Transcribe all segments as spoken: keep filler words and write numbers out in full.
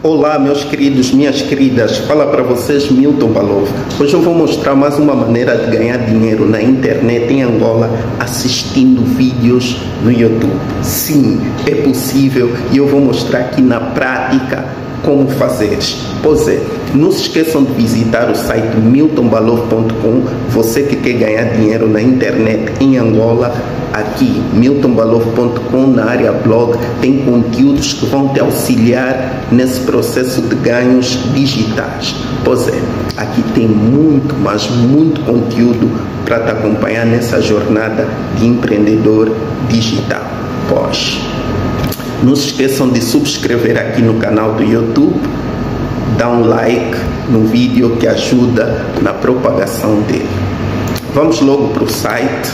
Olá meus queridos, minhas queridas, fala para vocês Milton Bhalove. Hoje eu vou mostrar mais uma maneira de ganhar dinheiro na internet em Angola assistindo vídeos no YouTube. Sim, é possível e eu vou mostrar aqui na prática como fazeres. Pois é, não se esqueçam de visitar o site milton bhalove ponto com. Você que quer ganhar dinheiro na internet em Angola, aqui milton bhalove ponto com, na área blog, tem conteúdos que vão te auxiliar nesse processo de ganhos digitais. Pois é, aqui tem muito, mas muito conteúdo para te acompanhar nessa jornada de empreendedor digital. Pois, não se esqueçam de subscrever aqui no canal do YouTube, dar um like no vídeo que ajuda na propagação dele. Vamos logo para o site.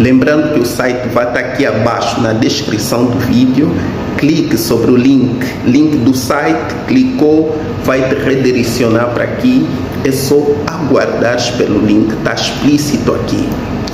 Lembrando que o site vai estar aqui abaixo na descrição do vídeo. Clique sobre o link, link do site, clicou, vai te redirecionar para aqui. É só aguardar pelo link, está explícito aqui.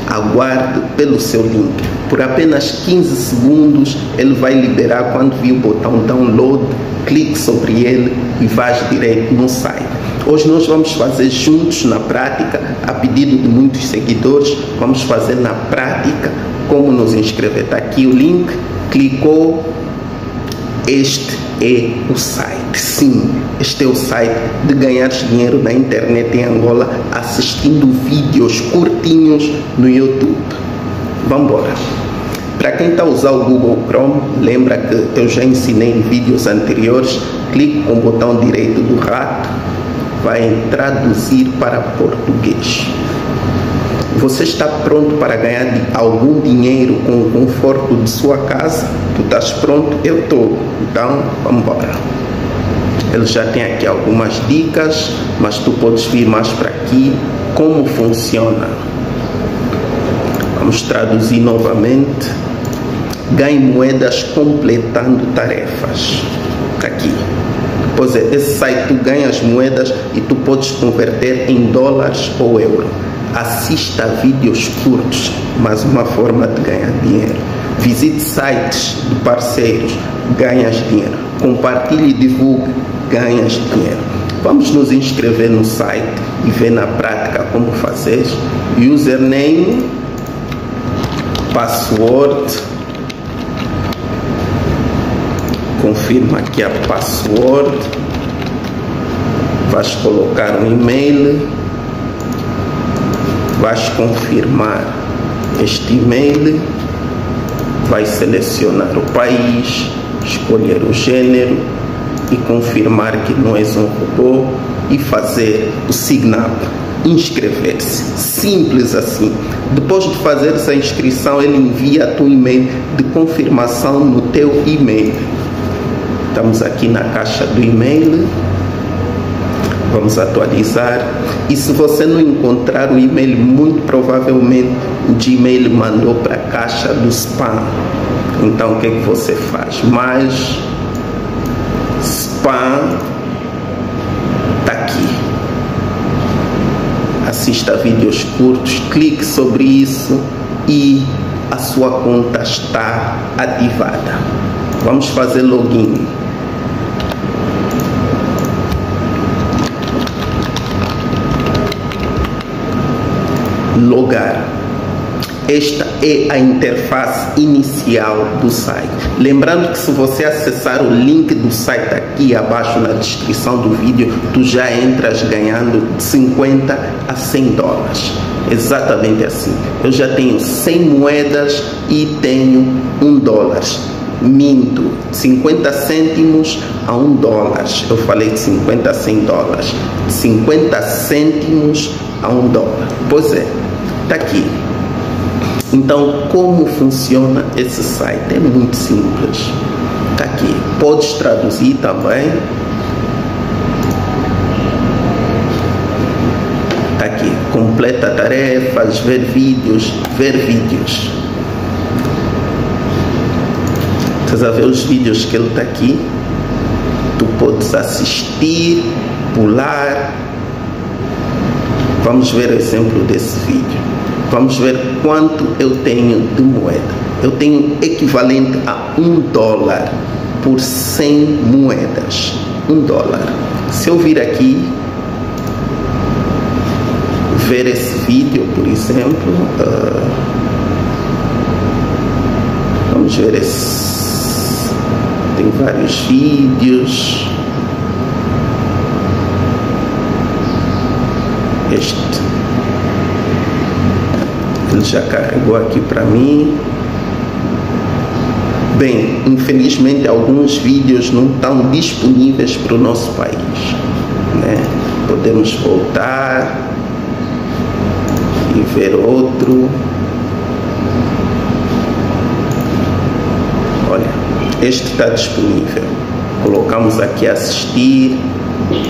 Aguarde pelo seu link. Por apenas quinze segundos ele vai liberar. Quando vir o botão download, clique sobre ele e vai direto no site. Hoje nós vamos fazer juntos na prática, a pedido de muitos seguidores, vamos fazer na prática como nos inscrever. Está aqui o link, clicou, este é o site. Sim, este é o site de ganhar dinheiro na internet em Angola assistindo vídeos curtinhos no YouTube. Vamos embora. Para quem está a usar o Google Chrome, lembra que eu já ensinei em vídeos anteriores, clique com o botão direito do rato, vai traduzir para português. Você está pronto para ganhar algum dinheiro com o conforto de sua casa? Tu estás pronto? Eu estou. Então, vamos embora. Ele já tem aqui algumas dicas, mas tu podes vir mais para aqui. Como funciona? Vamos traduzir novamente. Ganhe moedas completando tarefas. Está aqui. Pois é, esse site tu ganhas moedas e tu podes converter em dólares ou euro. Assista a vídeos curtos, mas uma forma de ganhar dinheiro. Visite sites de parceiros, ganhas dinheiro. Compartilhe e divulgue, ganhas dinheiro. Vamos nos inscrever no site e ver na prática como fazer. Username, password. Confirma aqui a password, vais colocar um e-mail, vais confirmar este e-mail, vais selecionar o país, escolher o gênero e confirmar que não és um robô e fazer o sign up. Inscrever-se, simples assim. Depois de fazer essa inscrição, ele envia teu e-mail de confirmação no teu e-mail. Estamos aqui na caixa do e-mail, vamos atualizar. E se você não encontrar o e-mail, muito provavelmente o Gmail mandou para a caixa do spam. Então o que é que você faz? Mais spam, está aqui. Assista a vídeos curtos, clique sobre isso e a sua conta está ativada. Vamos fazer login. Logar. Esta é a interface inicial do site. Lembrando que se você acessar o link do site aqui abaixo na descrição do vídeo, tu já entras ganhando de cinquenta a cem dólares. Exatamente assim. Eu já tenho cem moedas e tenho um dólar. Minto, cinquenta cêntimos a um dólar. Eu falei de cinquenta a cem dólares. cinquenta cêntimos a um dólar. Pois é, está aqui. Então, como funciona esse site? É muito simples. Está aqui. Podes traduzir também. Está aqui. Completa tarefas, ver vídeos, ver vídeos. Estás a ver os vídeos que ele está aqui? Tu podes assistir, pular. Vamos ver o exemplo desse vídeo. Vamos ver quanto eu tenho de moeda. Eu tenho equivalente a um dólar por cem moedas. um dólar. Se eu vir aqui ver esse vídeo, por exemplo, uh, vamos ver esse, tem vários vídeos. Este, ele já carregou aqui para mim. Bem, infelizmente alguns vídeos não estão disponíveis para o nosso país, né? Podemos voltar e ver outro. Olha, este está disponível. Colocamos aqui assistir.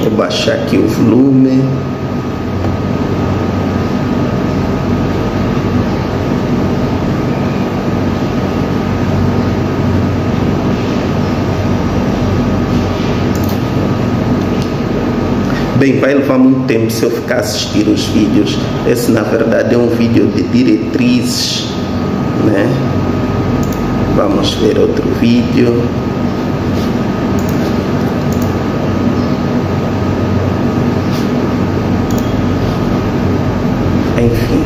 Vou baixar aqui o volume. Bem, vai levar muito tempo se eu ficar assistindo os vídeos. Esse, na verdade, é um vídeo de diretrizes, né? Vamos ver outro vídeo. Enfim,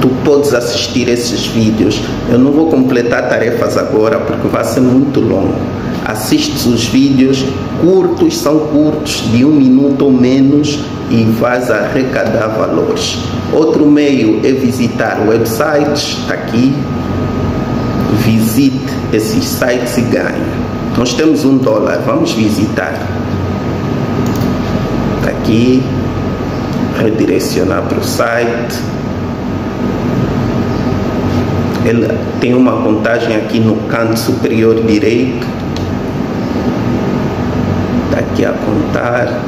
tu podes assistir esses vídeos. Eu não vou completar tarefas agora porque vai ser muito longo. Assistes os vídeos curtos, são curtos, de um minuto ou menos, e vais arrecadar valores. Outro meio é visitar websites, está aqui. Visite esses sites e ganhe. Nós temos um dólar, vamos visitar. Está aqui. Redirecionar para o site. Ele tem uma contagem aqui no canto superior direito. Aqui a contar,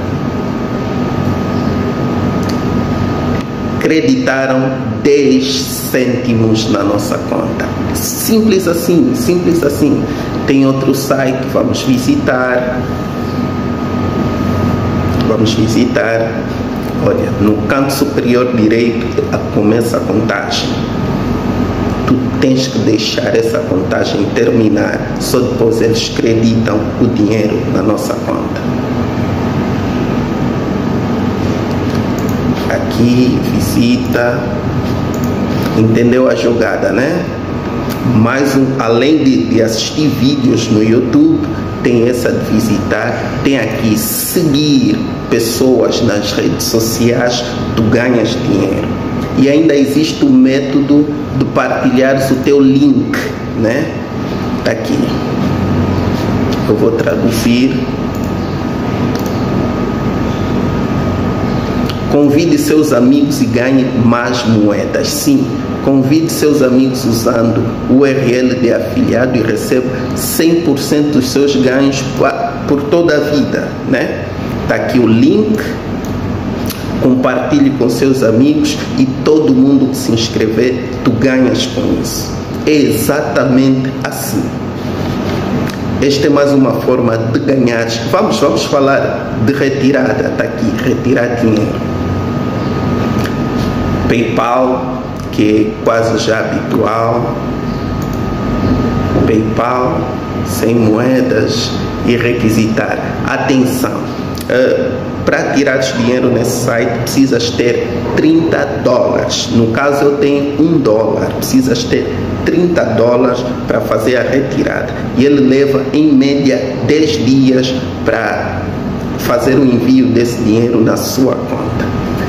creditaram dez cêntimos na nossa conta. Simples assim, simples assim. Tem outro site, vamos visitar. Vamos visitar. Olha, no canto superior direito começa a contagem. Tu tens que deixar essa contagem terminar, só depois eles creditam o dinheiro na nossa conta. Aqui, visita. Entendeu a jogada, né? Mais um, além de, de assistir vídeos no YouTube, tem essa de visitar, tem aqui seguir pessoas nas redes sociais, tu ganhas dinheiro. E ainda existe o método de partilhares o teu link, né? Tá aqui. Eu vou traduzir. Convide seus amigos e ganhe mais moedas. Sim, convide seus amigos usando o U R L de afiliado e receba cem por cento dos seus ganhos por toda a vida, né? Tá aqui o link. Compartilhe com seus amigos e todo mundo que se inscrever, tu ganhas com isso. É exatamente assim. Esta é mais uma forma de ganhar. Vamos, vamos falar de retirada. Está aqui, retirar dinheiro. PayPal, que é quase já habitual. PayPal, sem moedas e requisitar. Atenção. Uh, Para tirar dinheiro nesse site, precisas ter trinta dólares. No caso, eu tenho um dólar. Precisas ter trinta dólares para fazer a retirada. E ele leva, em média, dez dias para fazer o envio desse dinheiro na sua conta.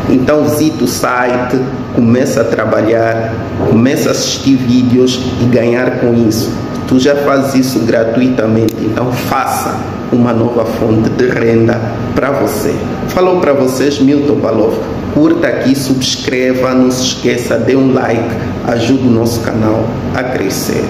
Então, visita o site, começa a trabalhar, começa a assistir vídeos e ganhar com isso. Tu já fazes isso gratuitamente, então faça uma nova fonte de renda para você. Falou para vocês Milton Bhalove. Curta aqui, subscreva, não se esqueça, dê um like, ajude o nosso canal a crescer.